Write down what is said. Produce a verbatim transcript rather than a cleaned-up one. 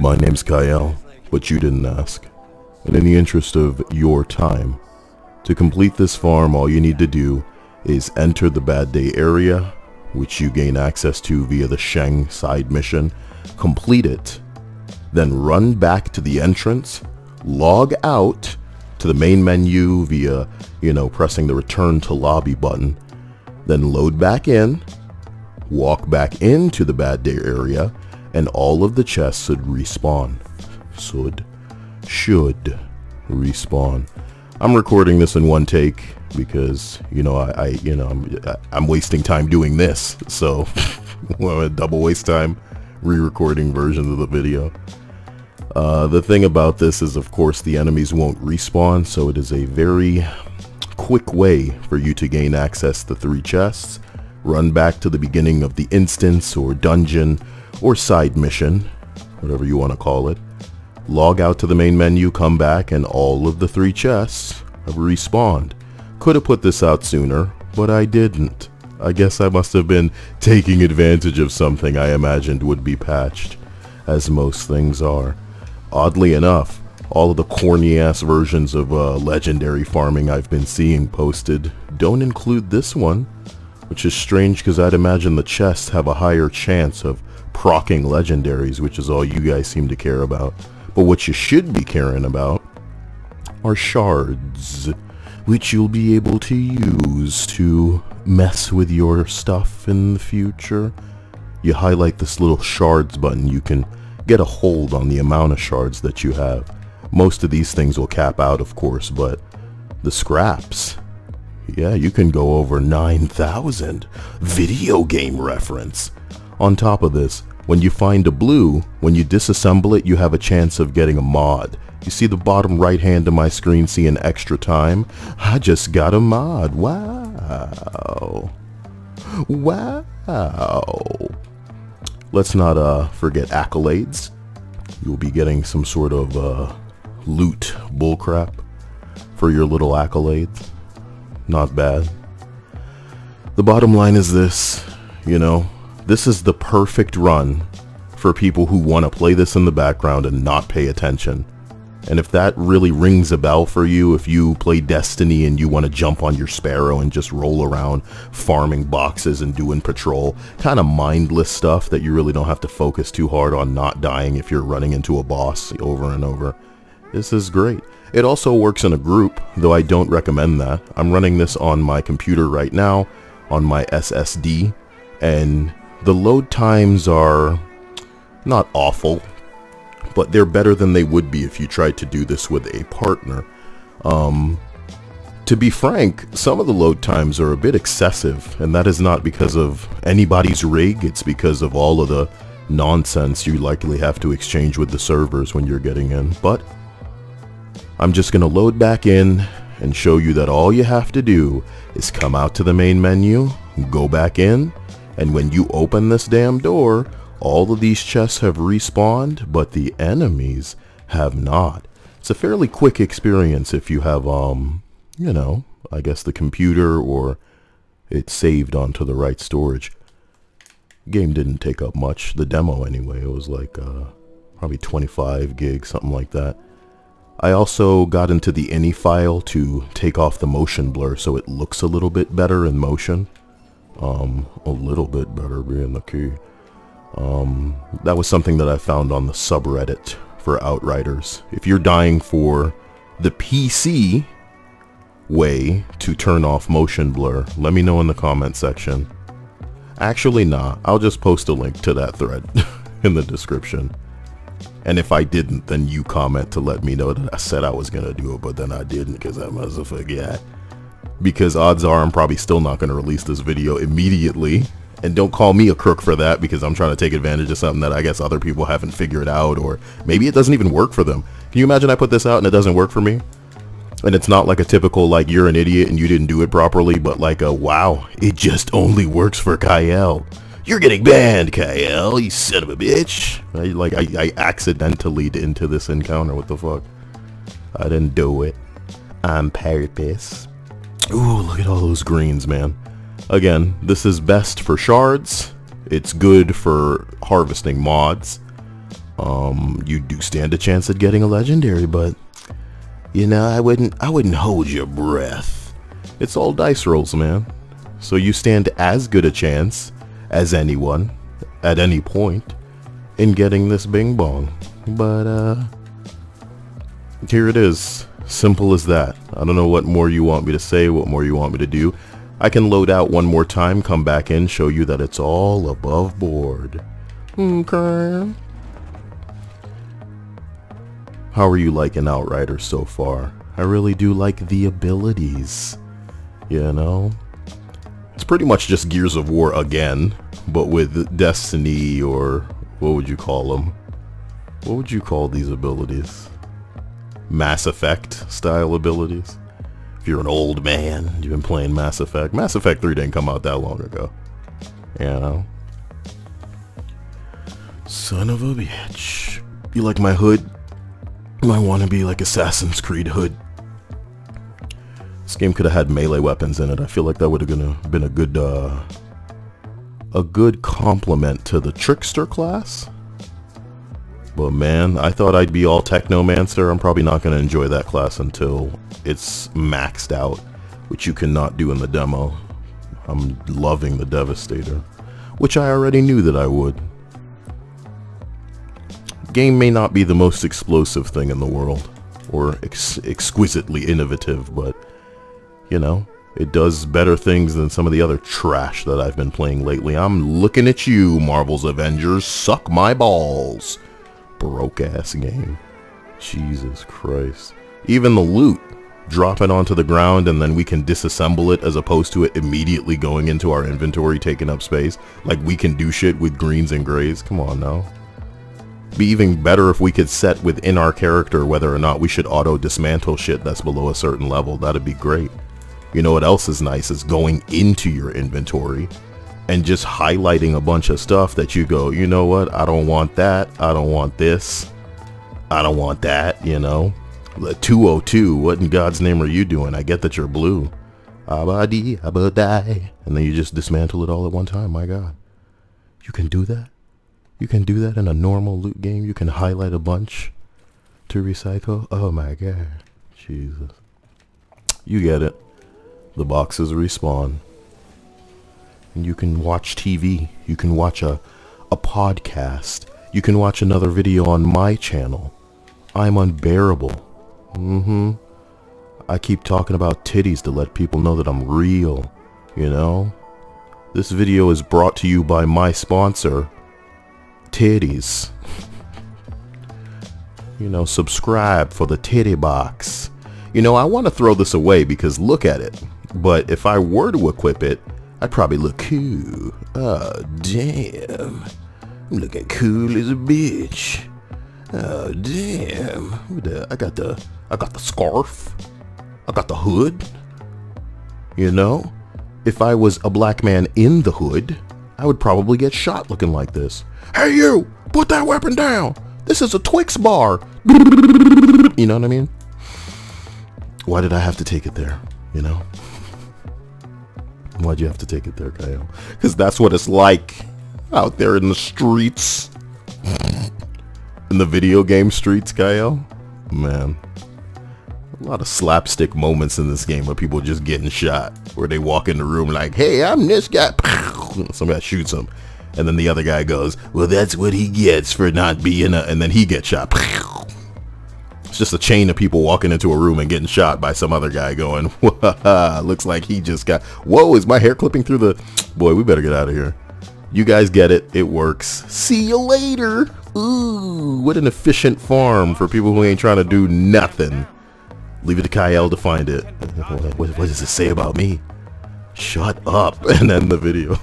My name's Kael, but you didn't ask. And in the interest of your time, to complete this farm, all you need to do is enter the Bad Day area, which you gain access to via the Sheng side mission, complete it, then run back to the entrance, log out to the main menu via, you know, pressing the return to lobby button, then load back in, walk back into the Bad Day area, and all of the chests should respawn. Should, should respawn. I'm recording this in one take because, you know, I, I you know, I'm, I'm wasting time doing this, so well, double waste time re-recording versions of the video. Uh, the thing about this is, of course, the enemies won't respawn, so it is a very quick way for you to gain access to three chests, run back to the beginning of the instance or dungeon or side mission, whatever you want to call it, log out to the main menu, come back, and all of the three chests have respawned. Could have put this out sooner, but I didn't. I guess I must have been taking advantage of something I imagined would be patched, as most things are. Oddly enough, all of the corny-ass versions of uh, legendary farming I've been seeing posted don't include this one, which is strange because I'd imagine the chests have a higher chance of proccing legendaries, which is all you guys seem to care about. But what you should be caring about are shards, which you'll be able to use to mess with your stuff in the future. You highlight this little shards button, you can get a hold on the amount of shards that you have. Most of these things will cap out, of course, but the scraps, yeah, you can go over nine thousand. Video game reference. On top of this, when you find a blue, when you disassemble it, you have a chance of getting a mod. You see the bottom right hand of my screen seeing extra time? I just got a mod. Wow. Wow. Let's not uh, forget accolades. You'll be getting some sort of uh, loot bullcrap for your little accolades. Not bad. The bottom line is this, you know, this is the perfect run for people who want to play this in the background and not pay attention. And if that really rings a bell for you, if you play Destiny and you want to jump on your Sparrow and just roll around farming boxes and doing patrol, kind of mindless stuff that you really don't have to focus too hard on not dying if you're running into a boss over and over, this is great. It also works in a group, though I don't recommend that. I'm running this on my computer right now, on my S S D, and the load times are not awful, but they're better than they would be if you tried to do this with a partner. Um, to be frank, some of the load times are a bit excessive, and that is not because of anybody's rig, it's because of all of the nonsense you likely have to exchange with the servers when you're getting in. But I'm just gonna load back in and show you that all you have to do is come out to the main menu, go back in, and when you open this damn door, all of these chests have respawned, but the enemies have not. It's a fairly quick experience if you have, um, you know, I guess the computer or it's saved onto the right storage. Game didn't take up much, the demo anyway. It was like uh, probably twenty-five gigs, something like that. I also got into the ini file to take off the motion blur so it looks a little bit better in motion. Um, a little bit better being the key. Um, that was something that I found on the subreddit for Outriders. If you're dying for the P C way to turn off motion blur, let me know in the comment section. Actually, nah, I'll just post a link to that thread in the description. And if I didn't, then you comment to let me know that I said I was gonna do it, but then I didn't because I must have forgot. Because odds are I'm probably still not going to release this video immediately. And don't call me a crook for that, because I'm trying to take advantage of something that I guess other people haven't figured out, or maybe it doesn't even work for them. Can you imagine I put this out and it doesn't work for me? And it's not like a typical, like, you're an idiot and you didn't do it properly, but like a, wow, it just only works for Kael. You're getting banned, Kael, you son of a bitch. I, like, I, I accidentally did into this encounter, what the fuck? I didn't do it. I'm purpose. Ooh, look at all those greens, man. Again, this is best for shards. It's good for harvesting mods. Um, you do stand a chance at getting a legendary, but you know, I wouldn't I wouldn't hold your breath. It's all dice rolls, man. So you stand as good a chance as anyone at any point in getting this bing bong. But uh here it is. Simple as that. I don't know what more you want me to say, what more you want me to do. I can load out one more time, come back in, show you that it's all above board. Okay. How are you liking Outriders so far? I really do like the abilities, you know? It's pretty much just Gears of War again, but with Destiny, or what would you call them? What would you call these abilities? Mass Effect style abilities. If you're an old man, you've been playing Mass Effect. Mass Effect three didn't come out that long ago, you know? Son of a bitch. You like my hood? I want to be like Assassin's Creed hood. This game could have had melee weapons in it. I feel like that would have gonna been a good uh, a good complement to the Trickster class. But man, I thought I'd be all Technomancer. I'm probably not going to enjoy that class until it's maxed out, which you cannot do in the demo. I'm loving the Devastator, which I already knew that I would. Game may not be the most explosive thing in the world, or ex exquisitely innovative, but, you know, it does better things than some of the other trash that I've been playing lately. I'm looking at you, Marvel's Avengers. Suck my balls. Broke-ass game. Jesus Christ. Even the loot. Drop it onto the ground and then we can disassemble it as opposed to it immediately going into our inventory, taking up space. Like we can do shit with greens and grays. Come on now. Be even better if we could set within our character whether or not we should auto-dismantle shit that's below a certain level. That'd be great. You know what else is nice is going into your inventory and just highlighting a bunch of stuff that you go, you know what, I don't want that, I don't want this, I don't want that, you know. two oh two, what in God's name are you doing? I get that you're blue. Abadi, abadi. And then you just dismantle it all at one time, my God. You can do that? You can do that in a normal loot game? You can highlight a bunch to recycle? Oh my God. Jesus. You get it. The boxes respawn. And you can watch T V, you can watch a, a podcast, you can watch another video on my channel. I'm unbearable. Mm-hmm. I keep talking about titties to let people know that I'm real, you know? This video is brought to you by my sponsor, titties. You know, subscribe for the titty box. You know, I want to throw this away because look at it. But if I were to equip it, I'd probably look cool. Oh, damn. I'm looking cool as a bitch. Oh, damn. I got the, I got the scarf. I got the hood. You know, if I was a black man in the hood, I would probably get shot looking like this. Hey, you! Put that weapon down! This is a Twix bar! You know what I mean? Why did I have to take it there, you know? Why'd you have to take it there, Kyle? Because that's what it's like out there in the streets. In the video game streets, Kyle. Man. A lot of slapstick moments in this game where people are just getting shot. Where they walk in the room like, hey, I'm this guy. Some guy shoots him. And then the other guy goes, well, that's what he gets for not being a... And then he gets shot. It's just a chain of people walking into a room and getting shot by some other guy going, looks like he just got... Whoa, is my hair clipping through the... Boy, we better get out of here. You guys get it. It works. See you later. Ooh, what an efficient farm for people who ain't trying to do nothing. Leave it to Kyle to find it. What, what does it say about me? Shut up. And end the video.